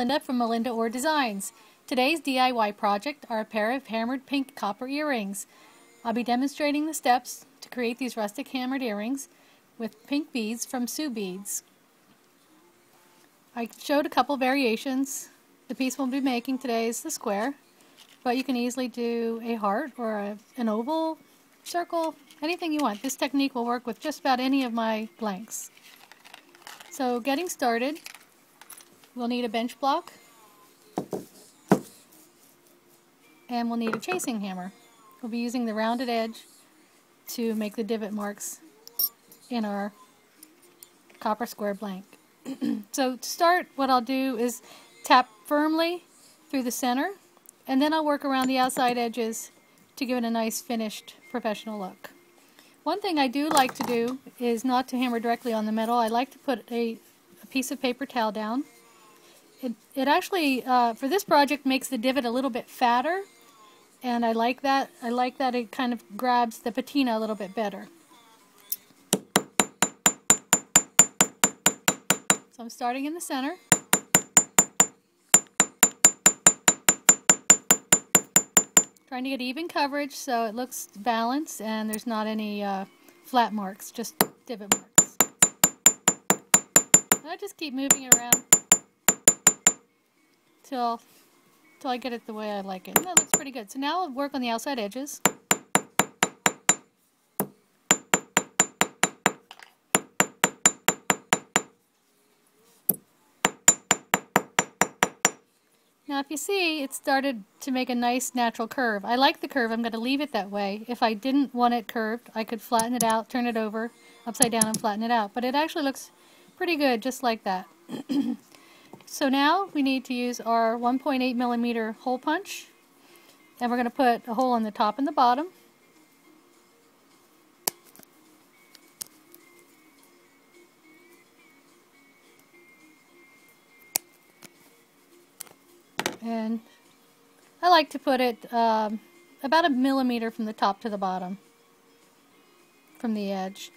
Melinda from Melinda Orr Designs. Today's DIY project are a pair of hammered pink copper earrings. I'll be demonstrating the steps to create these rustic hammered earrings with pink beads from Sue Beads. I showed a couple variations. The piece we'll be making today is the square, but you can easily do a heart or an oval, circle, anything you want. This technique will work with just about any of my blanks. So getting started, we'll need a bench block and we'll need a chasing hammer. We'll be using the rounded edge to make the divot marks in our copper square blank. So to start, what I'll do is tap firmly through the center, and then I'll work around the outside edges to give it a nice finished professional look. One thing I do like to do is not to hammer directly on the metal. I like to put a piece of paper towel down. It actually, for this project, makes the divot a little bit fatter, and I like that. I like that it kind of grabs the patina a little bit better. So I'm starting in the center. Trying to get even coverage so it looks balanced and there's not any flat marks, just divot marks. And I just keep moving it around till I get it the way I like it. And that looks pretty good. So now I'll work on the outside edges. Now if you see, it started to make a nice natural curve. I like the curve. I'm going to leave it that way. If I didn't want it curved, I could flatten it out, turn it over upside down and flatten it out. But it actually looks pretty good just like that. So now we need to use our 1.8 millimeter hole punch. And we're going to put a hole on the top and the bottom. And I like to put it about a millimeter from the top to the bottom from the edge,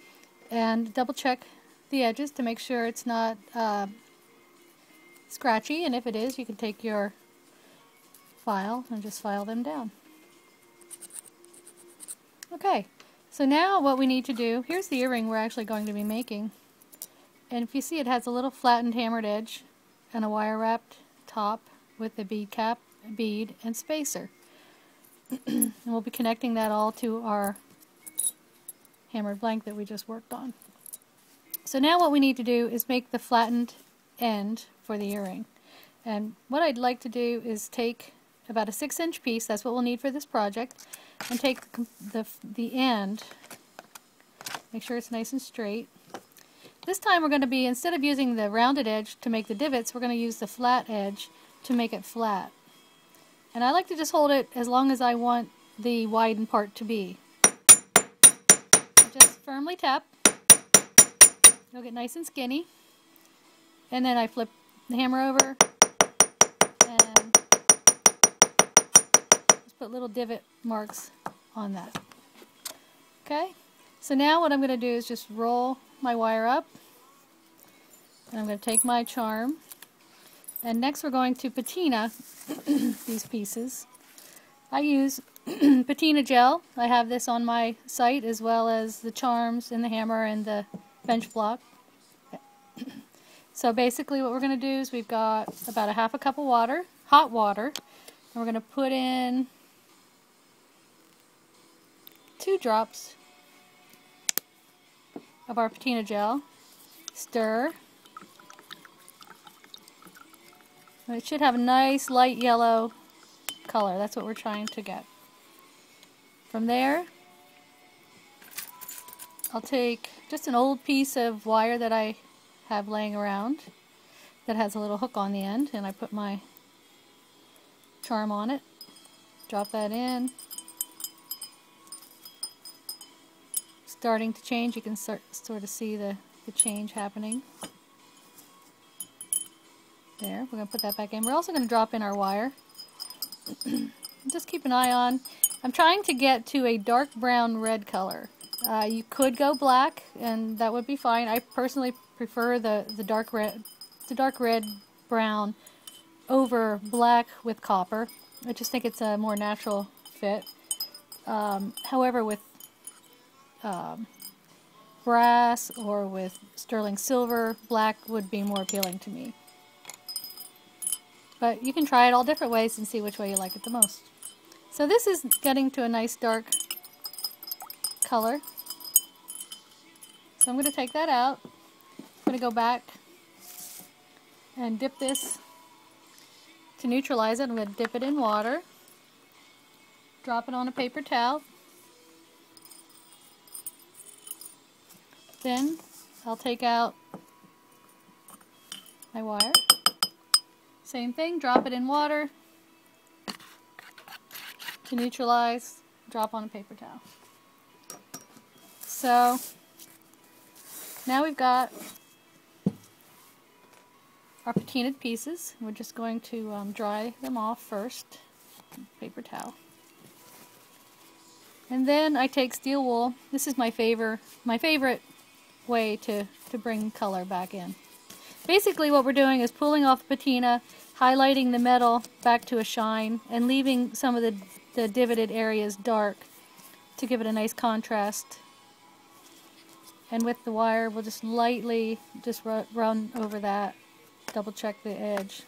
and double check the edges to make sure it's not scratchy, and if it is, you can take your file and just file them down. Okay, so now what we need to do, here's the earring we're actually going to be making, and if you see, it has a little flattened hammered edge and a wire wrapped top with the bead cap, bead, and spacer. And we'll be connecting that all to our hammered blank that we just worked on. So now what we need to do is make the flattened end for the earring. And what I'd like to do is take about a 6-inch piece, that's what we'll need for this project, and take the end, make sure it's nice and straight. This time we're going to be, instead of using the rounded edge to make the divots, we're going to use the flat edge to make it flat. And I like to just hold it as long as I want the widened part to be. Just firmly tap. It'll get nice and skinny. And then I flip the hammer over and just put little divot marks on that. Okay? So now what I'm going to do is just roll my wire up, and I'm going to take my charm. And next we're going to patina these pieces. I use patina gel. I have this on my site, as well as the charms and the hammer and the bench block. So basically what we're going to do is we've got about a half a cup of water, hot water, and we're going to put in 2 drops of our patina gel. Stir. It should have a nice light yellow color. That's what we're trying to get. From there, I'll take just an old piece of wire that I have laying around that has a little hook on the end, and I put my charm on it. Drop that in. Starting to change. You can sort of see the change happening. There, we're going to put that back in. We're also going to drop in our wire. Just keep an eye on. I'm trying to get to a dark brown red color. You could go black, and that would be fine. I personally prefer the dark red brown over black with copper. I just think it's a more natural fit. However, with brass or with sterling silver, black would be more appealing to me. But you can try it all different ways and see which way you like it the most. So this is getting to a nice dark color. So I'm going to take that out. I'm going to go back and dip this to neutralize it. I'm going to dip it in water, drop it on a paper towel. Then I'll take out my wire. Same thing, drop it in water to neutralize, drop on a paper towel. So now we've got our patinaed pieces. We're just going to dry them off first, paper towel. And then I take steel wool. This is my favorite way to bring color back in. Basically what we're doing is pulling off the patina, highlighting the metal back to a shine, and leaving some of the divoted areas dark to give it a nice contrast. And with the wire, we'll just lightly just run over that, double check the edge.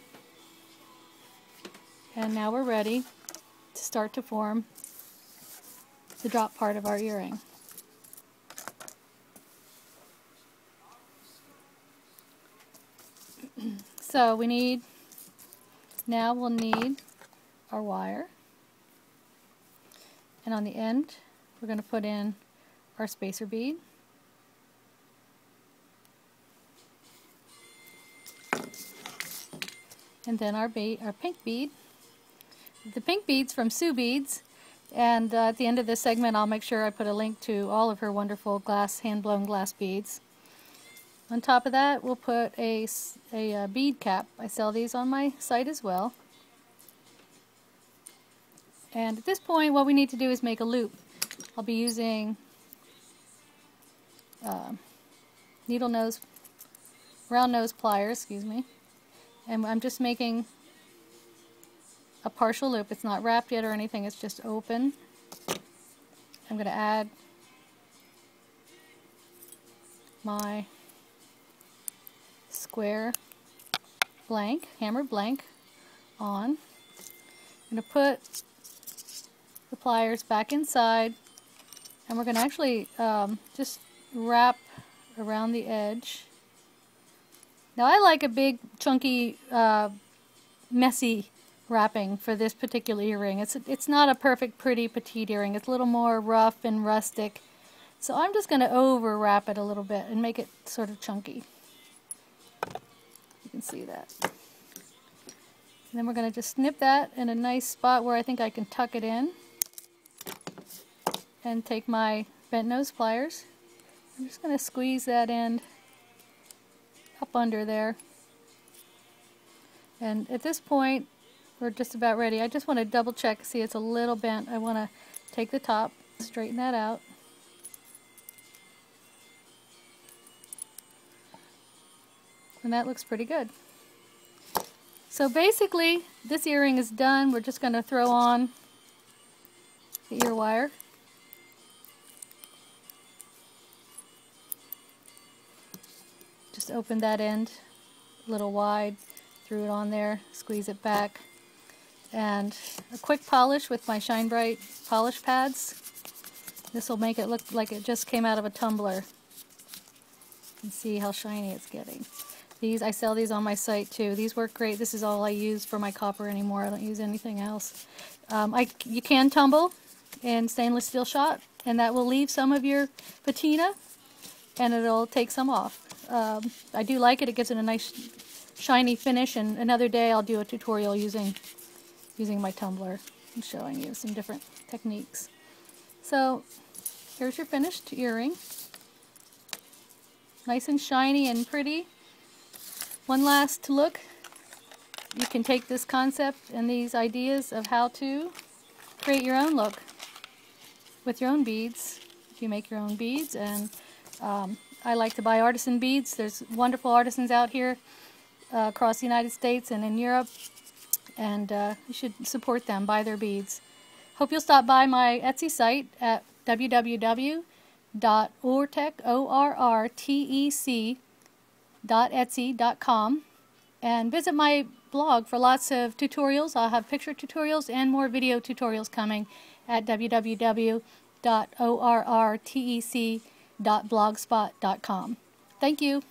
And now we're ready to start to form the drop part of our earring. So we need, now we'll need our wire, and on the end we're going to put in our spacer bead. And then our pink bead. The pink bead's from Sue Beads, and at the end of this segment I'll make sure I put a link to all of her wonderful glass, hand-blown glass beads. On top of that, we'll put a bead cap. I sell these on my site as well. And at this point, what we need to do is make a loop. I'll be using round nose pliers, excuse me. And I'm just making a partial loop. It's not wrapped yet or anything, it's just open. I'm going to add my square blank, hammer blank on. I'm going to put the pliers back inside, and we're going to actually just wrap around the edge. Now I like a big, chunky, messy wrapping for this particular earring. It's not a perfect, pretty, petite earring. It's a little more rough and rustic. So I'm just going to over wrap it a little bit and make it sort of chunky. You can see that. And then we're going to just snip that in a nice spot where I think I can tuck it in, and take my bent nose pliers. I'm just going to squeeze that end up under there. And at this point we're just about ready. I just want to double check, see it's a little bent. I want to take the top, straighten that out. And that looks pretty good. So basically this earring is done. We're just going to throw on the ear wire. Just open that end a little wide, threw it on there, squeeze it back, and a quick polish with my Shine Bright polish pads. This will make it look like it just came out of a tumbler. You can see how shiny it's getting. These, I sell these on my site too. These work great. This is all I use for my copper anymore. I don't use anything else. You can tumble in stainless steel shot, and that will leave some of your patina, and it'll take some off. I do like it. It gives it a nice shiny finish, and another day I'll do a tutorial using my tumbler and showing you some different techniques. So here's your finished earring. Nice and shiny and pretty. One last look, you can take this concept and these ideas of how to create your own look with your own beads, if you make your own beads. And I like to buy artisan beads. There's wonderful artisans out here across the United States and in Europe, and you should support them, buy their beads. Hope you'll stop by my Etsy site at www.orrtec.etsy.com and visit my blog for lots of tutorials. I'll have picture tutorials and more video tutorials coming at www.orrtec.blogspot.com. Thank you.